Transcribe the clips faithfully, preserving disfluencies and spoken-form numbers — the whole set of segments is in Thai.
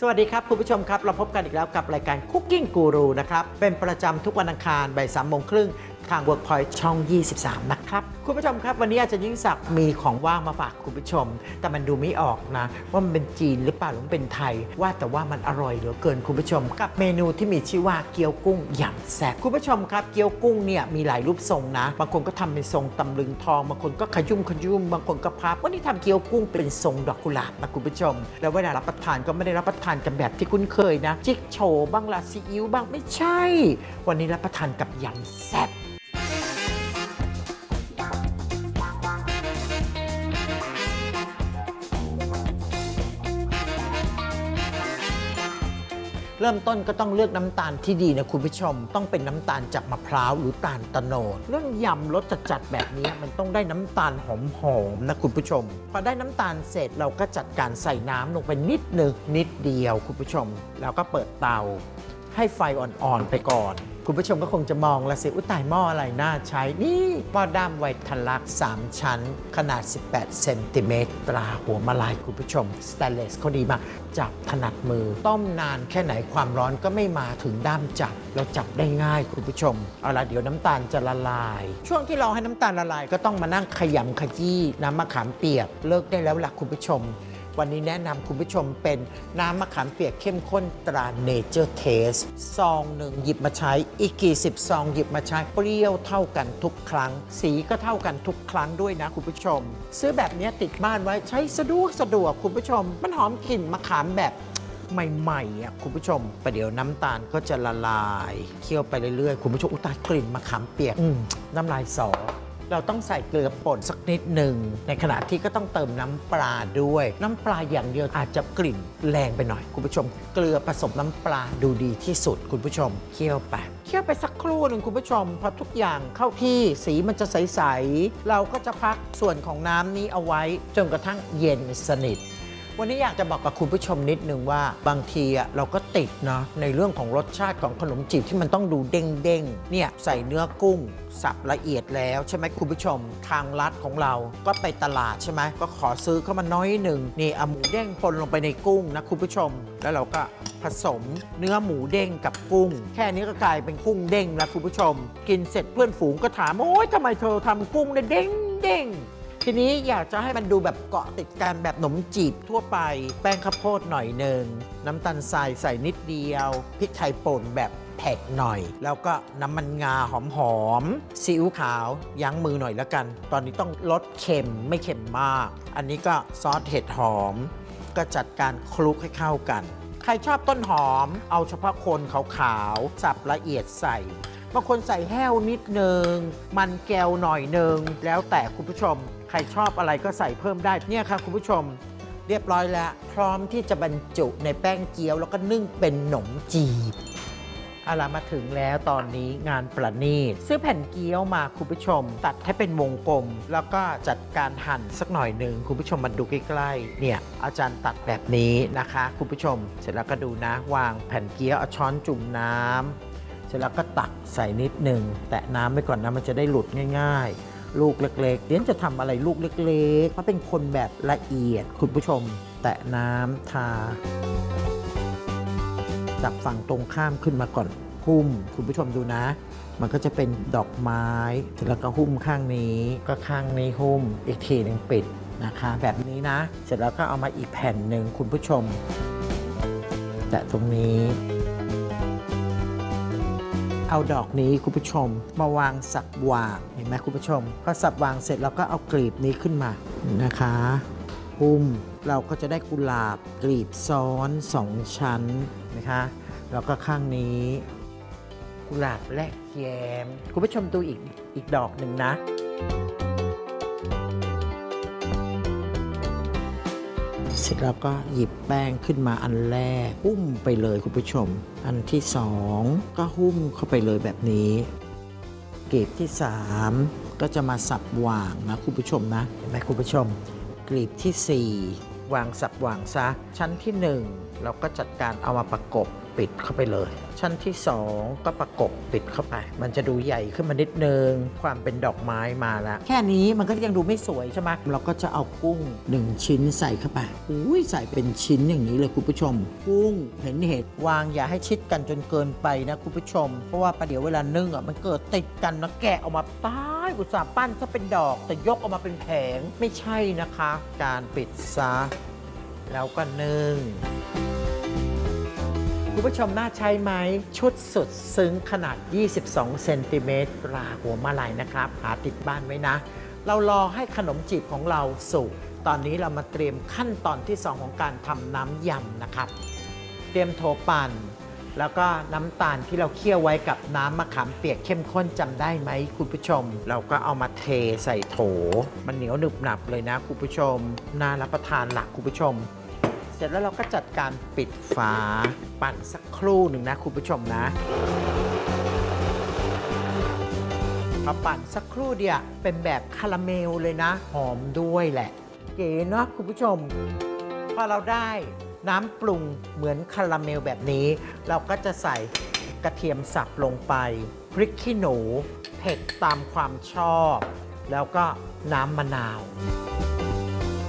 สวัสดีครับคุณผู้ชมครับเราพบกันอีกแล้วกับรายการ Cooking Guru นะครับเป็นประจำทุกวันอังคารบ่ายสามโมงครึ่งทาง workpoint ช่องยี่สิบสามนะครับคุณผู้ชมครับวันนี้อาจารย์ยิ่งศักดิ์มีของว่างมาฝากคุณผู้ชมแต่มันดูไม่ออกนะว่ามันเป็นจีนหรือเปล่าหรือเป็นไทยว่าแต่ว่ามันอร่อยเหลือเกินคุณผู้ชมกับเมนูที่มีชื่อว่าเกี๊ยวกุ้งอย่างแซ่บคุณผู้ชมครับเกี๊ยวกุ้งเนี่ยมีหลายรูปทรงนะบางคนก็ทำเป็นทรงตำลึงทองบางคนก็ขยุ่มขยุ่มบางคนก็พับวันนี้ทำเกี๊ยวกุ้งเป็นทรงดอกกุหลาบนะคุณผู้ชมแล้วเวลารับประทานก็ไม่ได้รับประทานกันแบบที่คุ้นเคยนะจิ๊กโชว์บ้างละซีอิ๊วบ้างไม่ใช่วันนี้รับประทานกับยำแซ่บเริ่มต้นก็ต้องเลือกน้ำตาลที่ดีนะคุณผู้ชมต้องเป็นน้ำตาลจากมะพร้าวหรือตาลตะโนดเรื่องยำรสจัดๆแบบนี้มันต้องได้น้ำตาลหอมๆนะคุณผู้ชมพอได้น้ำตาลเสร็จเราก็จัดการใส่น้ำลงไปนิดหนึ่งนิดเดียวคุณผู้ชมแล้วก็เปิดเตาให้ไฟอ่อนๆไปก่อนคุณผู้ชมก็คงจะมองละสิอุตายหม้ออะไรน่าใช้นี่หม้อด้ามไวทลักษ์สามชั้นขนาดสิบแปดเซนติเมตรตราหัวมะลายคุณผู้ชมสแตนเลสเขาดีมากจับถนัดมือต้มนานแค่ไหนความร้อนก็ไม่มาถึงด้ามจับเราจับได้ง่ายคุณผู้ชมเอาละเดี๋ยวน้ำตาลจะละลายช่วงที่เราให้น้ำตาลละลายก็ต้องมานั่งขยำขยี้น้ำมะขามเปียกเลิกได้แล้วล่ะคุณผู้ชมวันนี้แนะนำคุณผู้ชมเป็นน้ำมะขามเปียกเข้มข้นตรา Nature Taste ซองหนึ่งหยิบมาใช้อีกกี่สิบซองหยิบมาใช้เปรี้ยวเท่ากันทุกครั้งสีก็เท่ากันทุกครั้งด้วยนะคุณผู้ชมซื้อแบบนี้ติดบ้านไว้ใช้สะดวกสะดวกคุณผู้ชมมันหอมกลิ่นมะขามแบบใหม่ๆอ่ะคุณผู้ชมประเดี๋ยวน้ำตาลก็จะละลายเคี่ยวไปเรื่อยๆคุณผู้ชมอุตายกลิ่นมะขามเปียกน้ำลายสอเราต้องใส่เกลือป่นสักนิดหนึ่งในขณะที่ก็ต้องเติมน้ำปลาด้วยน้ำปลาอย่างเดียวอาจจะกลิ่นแรงไปหน่อยคุณผู้ชมเกลือผสมน้ำปลาดูดีที่สุดคุณผู้ชมเคี่ยวไปเคี่ยวไปสักครู่หนึ่งคุณผู้ชมพอทุกอย่างเข้าที่สีมันจะใสๆเราก็จะพักส่วนของน้ำนี้เอาไว้จนกระทั่งเย็นสนิทวันนี้อยากจะบอกกับคุณผู้ชมนิดนึงว่าบางทีเราก็ติดเนาะในเรื่องของรสชาติของขนมจีบที่มันต้องดูเด้งๆเนี่ยใส่เนื้อกุ้งสับละเอียดแล้วใช่ไหมคุณผู้ชมทางลัดของเราก็ไปตลาดใช่ไหมก็ขอซื้อเข้ามาน้อยหนึ่งนี่เอาหมูเด้งปนลงไปในกุ้งนะคุณผู้ชมแล้วเราก็ผสมเนื้อหมูเด้งกับกุ้งแค่นี้ก็กลายเป็นกุ้งเด้งแล้วคุณผู้ชมกินเสร็จเพื่อนฝูงก็ถามโอ๊ยทำไมเธอทำกุ้งเนี่ยเด้งเด้งทีนี้อยากจะให้มันดูแบบเกาะติดกันแบบขนมจีบทั่วไปแป้งข้าวโพดหน่อยหนึ่งน้ำตาลทรายใส่นิดเดียวพริกไทยป่นแบบแผกหน่อยแล้วก็น้ำมันงาหอมๆซีอิ๊วขาวยั้งมือหน่อยแล้วกันตอนนี้ต้องลดเค็มไม่เค็มมากอันนี้ก็ซอสเห็ดหอมก็จัดการคลุกให้เข้ากันใครชอบต้นหอมเอาเฉพาะคนขาวๆสับละเอียดใส่บางคนใส่แห้วนิดนึงมันแก้วหน่อยนึงแล้วแต่คุณผู้ชมใครชอบอะไรก็ใส่เพิ่มได้เนี่ยค่ะคุณผู้ชมเรียบร้อยแล้วพร้อมที่จะบรรจุในแป้งเกี๊ยวแล้วก็นึ่งเป็นขนมจีบเอาล่ะมาถึงแล้วตอนนี้งานประณีตซื้อแผ่นเกี๊ยวมาคุณผู้ชมตัดให้เป็นวงกลมแล้วก็จัดการหั่นสักหน่อยหนึ่งคุณผู้ชมมาดูใกล้ๆเนี่ยอาจารย์ตัดแบบนี้นะคะคุณผู้ชมเสร็จแล้วก็ดูนะวางแผ่นเกี๊ยวเอาช้อนจุ่มน้ำเสร็จแล้วก็ตักใส่นิดหนึ่งแตะน้ำไปก่อนนะมันจะได้หลุดง่ายๆลูกเล็กๆเดี๋ยวจะทำอะไรลูกเล็กๆเพราะเป็นคนแบบละเอียดคุณผู้ชมแตะน้ำทาจับฝั่งตรงข้ามขึ้นมาก่อนหุ้มคุณผู้ชมดูนะมันก็จะเป็นดอกไม้เสร็จแล้วก็หุ้มข้างนี้ก็ข้างนี้หุ้มอีกทีหนึ่งปิดนะคะแบบนี้นะเสร็จแล้วก็เอามาอีกแผ่นหนึ่งคุณผู้ชมแตะตรงนี้เอาดอกนี้คุณผู้ชมมาวางสับวางเห็นไหมคุณผู้ชมพอสับวางเสร็จเราก็เอากลีบนี้ขึ้นมานะคะหุ้มเราก็จะได้กุหลาบกลีบซ้อนสองชั้นนะคะแล้วก็ข้างนี้กุหลาบและแยมคุณผู้ชมดูอีกอีกดอกหนึ่งนะเสร็จแล้วก็หยิบแป้งขึ้นมาอันแรกหุ้มไปเลยคุณผู้ชมอันที่สองก็หุ้มเข้าไปเลยแบบนี้กลีบที่สามก็จะมาสับหว่างนะคุณผู้ชมนะเห็นไหมคุณผู้ชมกลีบที่สี่วางสับหว่างซะชั้นที่หนึ่งเราก็จัดการเอามาประกบ ปิดเข้าไปเลยชั้นที่สองก็ประกบปิดเข้าไปมันจะดูใหญ่ขึ้นมานิดนึงความเป็นดอกไม้มาแล้วแค่นี้มันก็ยังดูไม่สวยใช่ไหมเราก็จะเอากุ้งหนึ่งชิ้นใส่เข้าไปอุ้ยใส่เป็นชิ้นอย่างนี้เลยคุณผู้ชมกุ้งเห็นเห็ดวางอย่าให้ชิดกันจนเกินไปนะคุณผู้ชมเพราะว่าประเดี๋ยวเวลานึ่งอ่ะมันเกิดติดกันนะแกะออกมาตายอุตส่าห์ปั้นซะเป็นดอกแต่ยกออกมาเป็นแผงไม่ใช่นะคะการปิดซะแล้วก็นึ่งคุณผู้ชมน่าใช้ไหมชุดสุดซึ้งขนาดยี่สิบสองเซนติเมตรราหัวมาลัยนะครับหาติดบ้านไว้นะเรารอให้ขนมจีบของเราสุกตอนนี้เรามาเตรียมขั้นตอนที่สองของการทำน้ำยำนะครับเตรียมโถปั่นแล้วก็น้ำตาลที่เราเคี่ยวไว้กับน้ำมะขามเปียกเข้มข้นจำได้ไหมคุณผู้ชมเราก็เอามาเทใส่โถมันเหนียวหนึบหนับเลยนะคุณผู้ชมน่ารับประทานหลักคุณผู้ชมเสร็จแล้วเราก็จัดการปิดฝาปั่นสักครู่หนึ่งนะคุณผู้ชมนะพอปั่นสักครู่เดียวเป็นแบบคาราเมลเลยนะหอมด้วยแหละเก๋เนาะคุณผู้ชมพอเราได้น้ำปรุงเหมือนคาราเมลแบบนี้เราก็จะใส่กระเทียมสับลงไปพริกขี้หนูเผ็ดตามความชอบแล้วก็น้ำมะนาว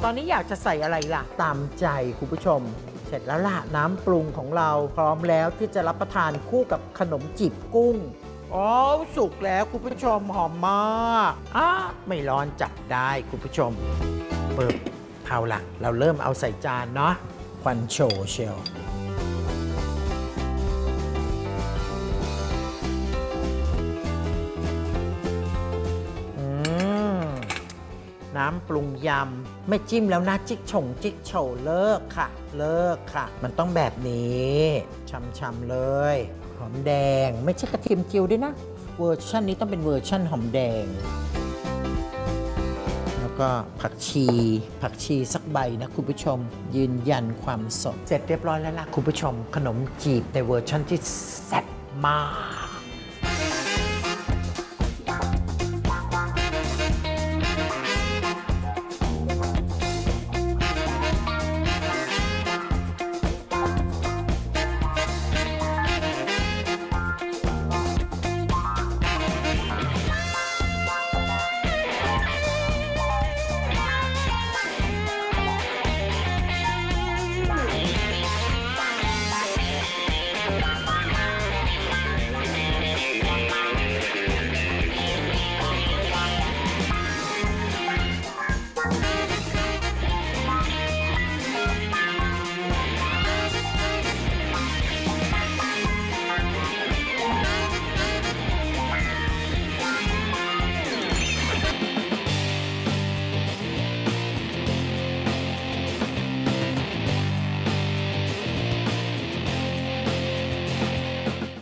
ตอนนี้อยากจะใส่อะไรล่ะตามใจคุณผู้ชมเสร็จแล้วล่ะน้ำปรุงของเราพร้อมแล้วที่จะรับประทานคู่กับขนมจีบกุ้งอ๋อสุกแล้วคุณผู้ชมหอมมากอ่ะไม่ร้อนจับได้คุณผู้ชมเปิบเอาล่ะเราเริ่มเอาใส่จานเนาะควันโชว์เชียวน้ำปรุงยำไม่จิ้มแล้วนะจิ๊กฉ่งจิ๊กโฉวเลิกค่ะเลิกค่ะมันต้องแบบนี้ช่ำๆเลยหอมแดงไม่ใช่กระเทียมเจียวด้วยนะเวอร์ชันนี้ต้องเป็นเวอร์ชันหอมแดงแล้วก็ผักชีผักชีสักใบนะคุณผู้ชมยืนยันความสดเสร็จเรียบร้อยแล้วล่ะคุณผู้ชมขนมจีบในเวอร์ชันที่แซ่บมาก